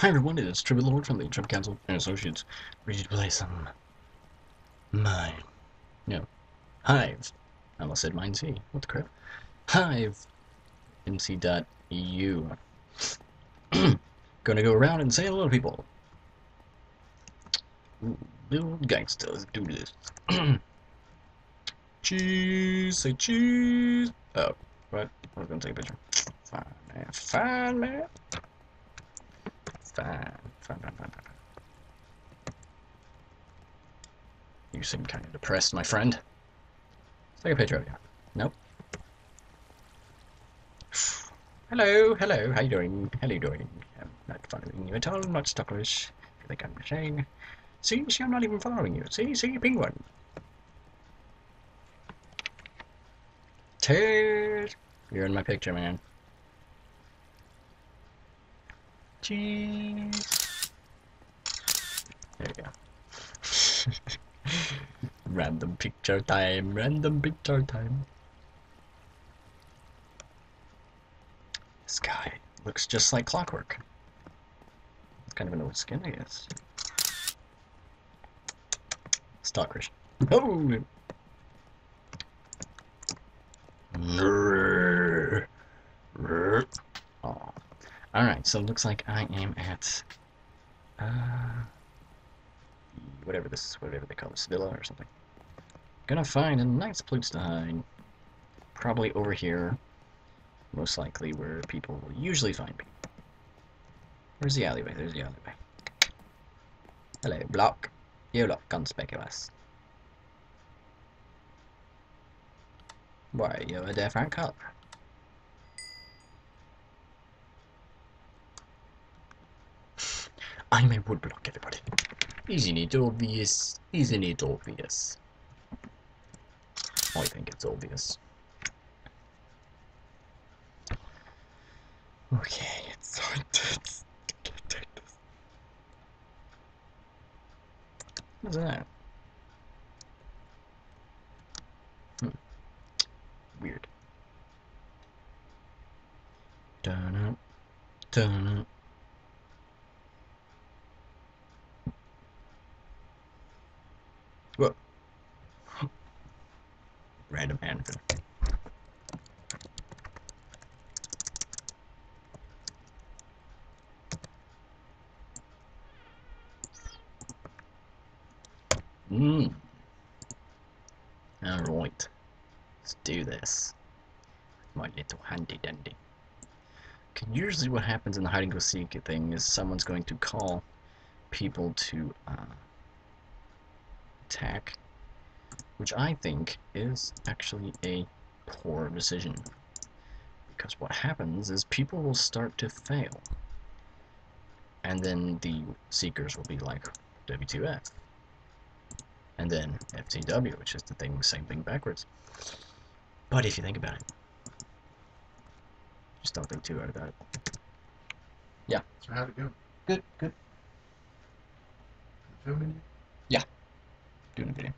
Hi everyone, it's Trevor Lord from the Trumpet Council and Associates. Ready to play some Mine. No. Hive. I almost said Mine C. What the crap? Hive. MC.eu. Gonna go around and say hello to people. Little gangsters do this. Cheese. Say cheese. Oh, what? I was gonna take a picture. Fine, man. Fine, man. Fine. You seem kind of depressed, my friend. Let's take a picture of you. Nope. Hello, how you doing? I'm not following you at all, I'm not stalkerish. I think I'm ashamed. See, I'm not even following you. See, penguin. Cheers! You're in my picture, man. Jeez. There we go. Random picture time. This guy looks just like clockwork. It's kind of an old skin, I guess. Stalkerish. Oh! Alright, so it looks like I am at whatever they call this villa or something. Gonna find a nice place to hide. Probably over here. Most likely where people will usually find people. Where's the alleyway? There's the alleyway. Hello, block. You look conspicuous. Why, you're a different color. I'm a wood block, everybody. Isn't it obvious? I think it's obvious. Okay, it's so intense. I can't take this. What's that? Weird. Dun-up. Whoa. Random handful. Alright. Let's do this. My little handy dandy. Okay, usually what happens in the hide and go seek thing is someone's going to call people to attack, which I think is actually a poor decision, because what happens is people will start to fail and then the seekers will be like WTF and then FTW, which is the thing, same thing backwards. But if you think about it, just don't think too hard about it. Yeah. So how'd it go? Good. Filming? Yeah. Doing a video.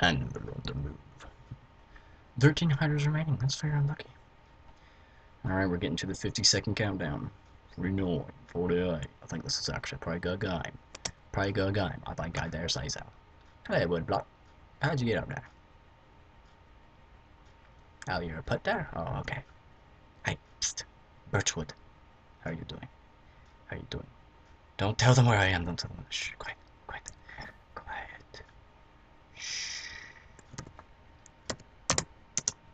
And we're on the move. 13 hiders remaining. That's very unlucky. Alright, we're getting to the 50-second countdown. 39, 48. I think this is actually probably good guy. I think I dare say so. Hey, wood block. How'd you get up there? Oh, you're a put there? Oh, okay. Hey, psst. Birchwood. How are you doing? Don't tell them where I am. Don't tell them. Shh, quiet. Shh.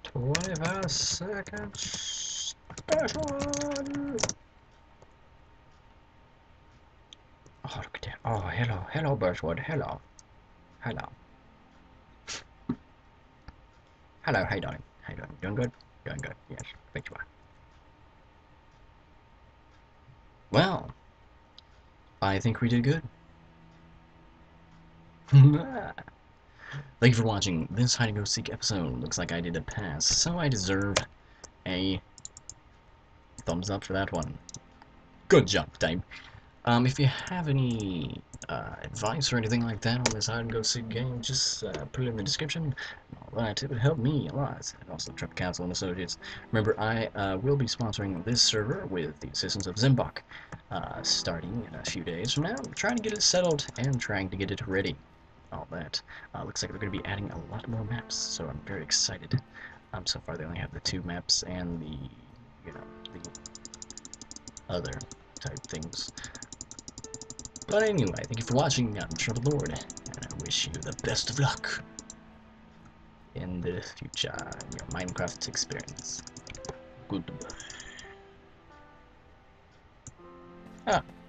25 seconds. Special. Oh, hello, Birchwood, hello. Hello, how you doing? Doing good, yes, I bet you are. Well, I think we did good. Thank you for watching this hide and go seek episode. Looks like I did a pass, so I deserve a thumbs up for that one. good jump time. If you have any advice or anything like that on this hide and go seek game, just put it in the description. Alright, it would help me a lot, and also Trumpet Council and Associates. Remember, I will be sponsoring this server with the assistance of Zimbok, starting in a few days from now. I'm trying to get it settled and trying to get it ready. All that. Looks like they're going to be adding a lot more maps, so I'm very excited. So far, they only have the 2 maps and the, you know, the other type things. But anyway, thank you for watching. I'm Trevor Lord, and I wish you the best of luck in the future in your Minecraft experience. Goodbye. Ah.